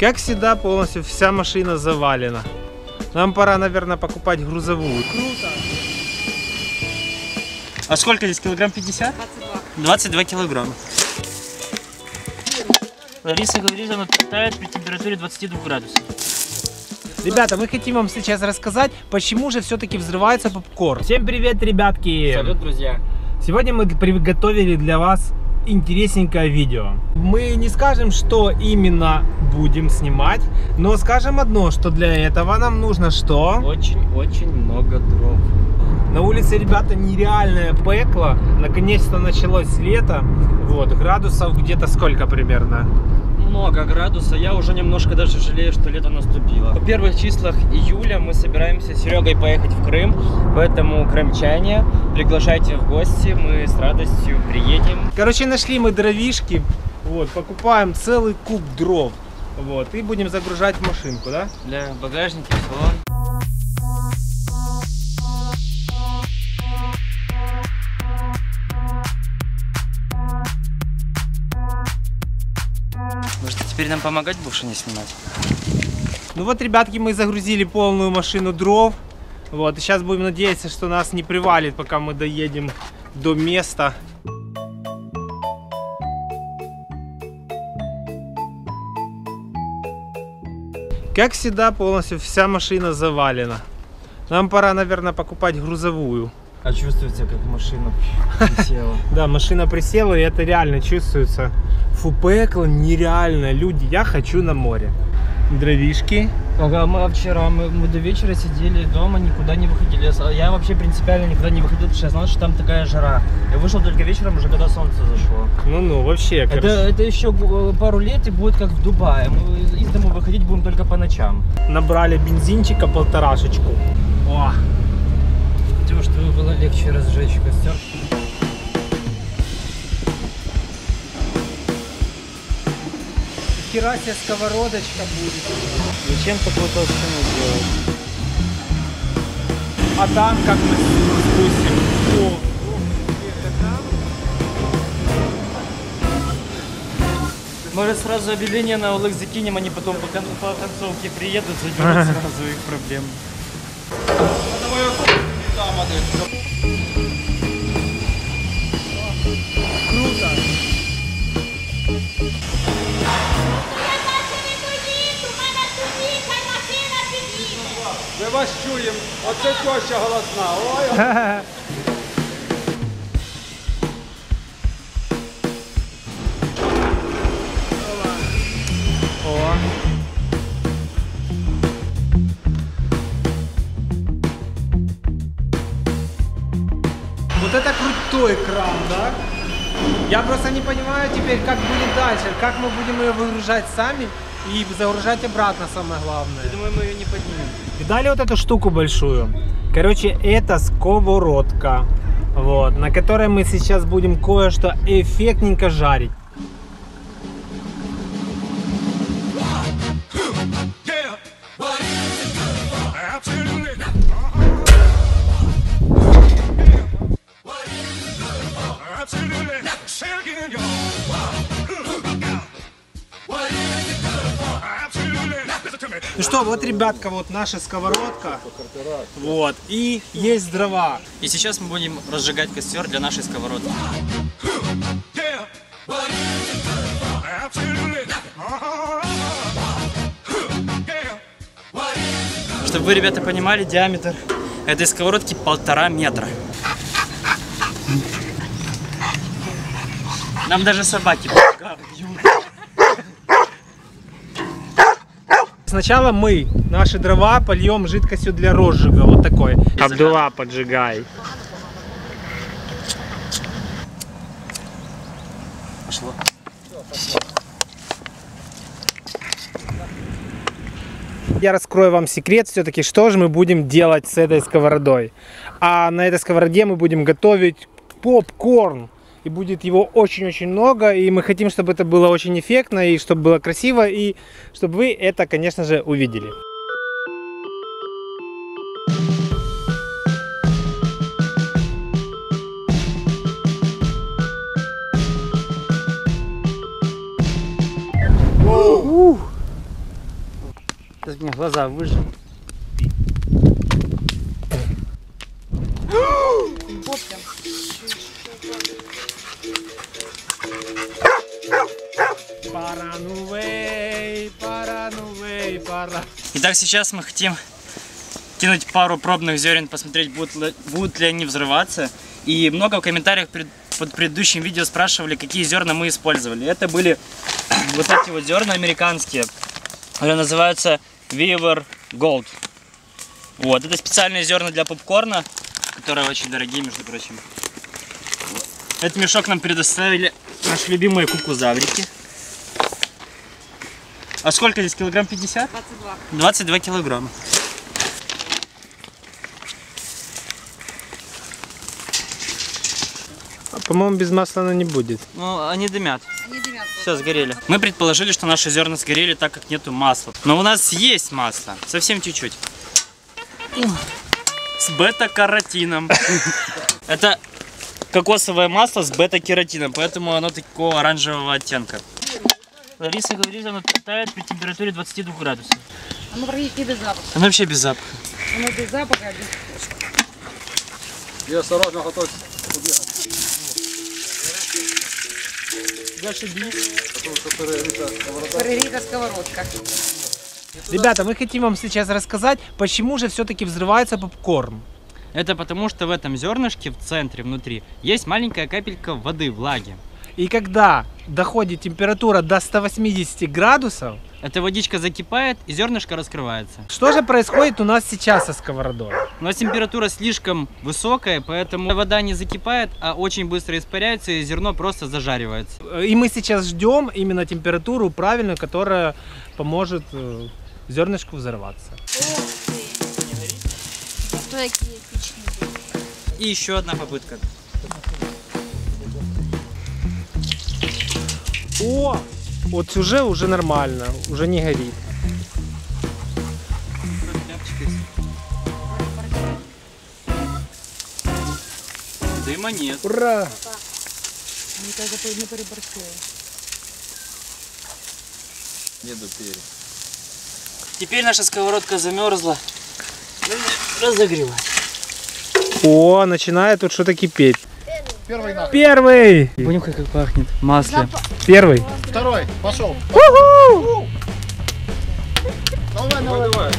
Как всегда, полностью вся машина завалена. Нам пора, наверное, покупать грузовую. Круто! А сколько здесь? Килограмм 50? 22. 22 килограмма. Лариса говорит, что она питает при температуре 22 градусов. Ребята, мы хотим вам сейчас рассказать, почему же все-таки взрывается попкорн. Всем привет, ребятки! Салют, друзья! Сегодня мы приготовили для вас интересненькое видео. Мы не скажем, что именно будем снимать, но скажем одно, что для этого нам нужно что? Очень-очень много дров. На улице, ребята, нереальное пекло. Наконец-то началось лето. Вот, градусов где-то сколько примерно? Много градусов. Я уже немножко даже жалею, что лето наступило. В первых числах июля мы собираемся с Серегой поехать в Крым. Поэтому, крымчане, приглашайте в гости. Мы с радостью приедем. Короче, нашли мы дровишки. Вот, покупаем целый куб дров. Вот, и будем загружать в машинку, да? Для багажника, в салон. Теперь нам помогать больше не снимать. Ну вот, ребятки, мы загрузили полную машину дров. Вот, и сейчас будем надеяться, что нас не привалит, пока мы доедем до места. Как всегда, полностью вся машина завалена. Нам пора, наверное, покупать грузовую. А чувствуется, как машина присела. Да, машина присела, и это реально чувствуется. Фу, пекло нереально, люди, я хочу на море. Дровишки. Ага, мы вчера до вечера сидели дома, никуда не выходили. Я вообще принципиально никуда не выходил, потому что я знал, что там такая жара. Я вышел только вечером, уже когда солнце зашло. Ну-ну, вообще. Это еще пару лет и будет как в Дубае. Мы из дома выходить будем только по ночам. Набрали бензинчика 1,5. О! Чтобы было легче разжечь костер. Хера себе сковородочка будет. Зачем такую толщину делать? А там как мы спустим? О! Может, сразу объявление на улык закинем, они потом по концовке приедут, задержат сразу их проблем. Круто! Ми вас чуємо, оце теща голосна. Вот это крутой кран, да? Я просто не понимаю теперь, как будет дальше, как мы будем ее выгружать сами и загружать обратно, самое главное. Я думаю, мы ее не поднимем. Видали вот эту штуку большую? Короче, это сковородка, вот, на которой мы сейчас будем кое-что эффектненько жарить. Ну что, вот, ребятка, вот наша сковородка, вот, и есть дрова. И сейчас мы будем разжигать костер для нашей сковородки. Чтобы вы, ребята, понимали, диаметр этой сковородки 1,5 метра. Нам даже собаки . Сначала мы наши дрова польем жидкостью для розжига, вот такой. Абдулла, поджигай. Пошло. Я раскрою вам секрет все-таки, что же мы будем делать с этой сковородой. А на этой сковороде мы будем готовить попкорн. И будет его очень-очень много, и мы хотим, чтобы это было очень эффектно, и чтобы было красиво, и чтобы вы это, конечно же, увидели. Сейчас мне глаза выжжет. Итак, сейчас мы хотим кинуть пару пробных зерен, посмотреть, будут ли они взрываться. И много в комментариях под предыдущим видео спрашивали, какие зерна мы использовали. Это были вот эти вот зерна американские. Они называются Weaver Gold. Вот, это специальные зерна для попкорна, которые очень дорогие, между прочим. Вот. Этот мешок нам предоставили наши любимые кукузаврики. А сколько здесь? Килограмм 50? 22. 22 килограмма. По-моему, без масла она не будет. Ну, они дымят. Все, сгорели. Мы предположили, что наши зерна сгорели, так как нету масла. Но у нас есть масло. Совсем чуть-чуть. С бета-каротином. Это кокосовое масло с бета-кератином, поэтому оно такого оранжевого оттенка. Лариса говорит, она тает при температуре 22 градусов. Оно практически без запаха. Оно вообще без запаха. Оно без запаха. Я осторожно готовься. Сковородка. Ребята, мы хотим вам сейчас рассказать, почему же все-таки взрывается попкорн. Это потому, что в этом зернышке в центре, внутри, есть маленькая капелька воды, влаги. И когда доходит температура до 180 градусов, эта водичка закипает и зернышко раскрывается. Что же происходит у нас сейчас со сковородой? У нас температура слишком высокая, поэтому вода не закипает, а очень быстро испаряется, и зерно просто зажаривается. И мы сейчас ждем именно температуру правильную, которая поможет зернышку взорваться. И еще одна попытка. О, вот уже нормально, уже не горит. Дыма нет. Ура! Теперь наша сковородка замерзла, разогрелась. О, начинает тут что-то кипеть. Первый! Понял, как пахнет масло. Первый. Второй. Пошел. У-ху! Давай, давай, давай.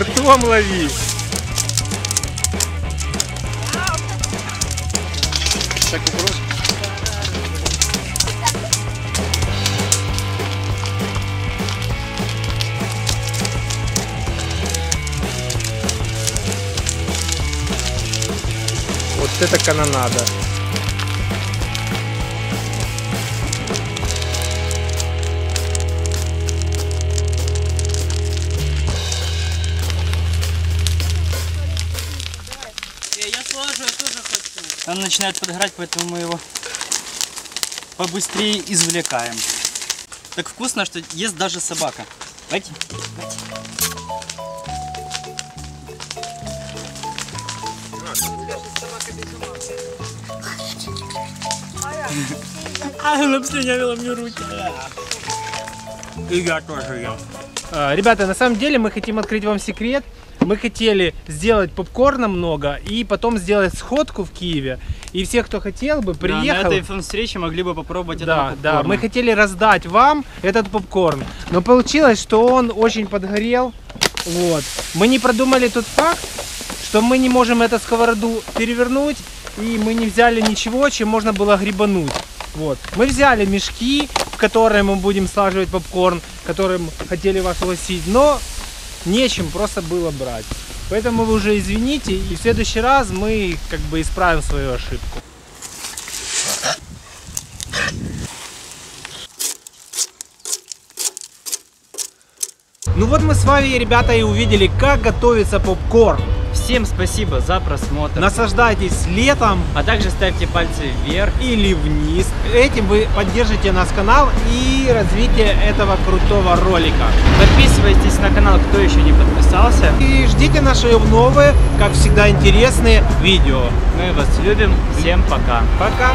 Ртом лови. Так, вопрос. Вот это канонада. Он начинает подгорать, поэтому мы его побыстрее извлекаем. Так вкусно, что ест даже собака. Давайте. Она слюнявила мне руки. И я тоже ем. Ребята, на самом деле мы хотим открыть вам секрет. Мы хотели сделать попкорна много и потом сделать сходку в Киеве. И все, кто хотел бы, приехал. Да, на этой фан-встрече могли бы попробовать этот попкорн. Да, мы хотели раздать вам этот попкорн. Но получилось, что он очень подгорел. Вот. Мы не продумали тот факт, что мы не можем эту сковороду перевернуть. И мы не взяли ничего, чем можно было грибануть. Вот. Мы взяли мешки, в которые мы будем слаживать попкорн. которым хотели вас угостить, но нечем просто было брать. Поэтому вы уже извините, и в следующий раз мы как бы исправим свою ошибку. Ну вот мы с вами, ребята, и увидели, как готовится попкорн. Всем спасибо за просмотр. Наслаждайтесь летом. А также ставьте пальцы вверх или вниз. Этим вы поддержите наш канал и развитие этого крутого ролика. Подписывайтесь на канал, кто еще не подписался. И ждите наши новые, как всегда, интересные видео. Мы вас любим. Всем пока. Пока.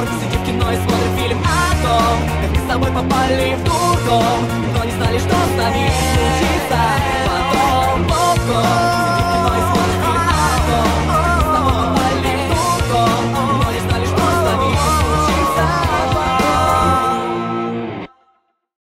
Сиди в кино и смотрит фильм о том, как мы с тобой попали в дурдом, но не знали, что с нами случится.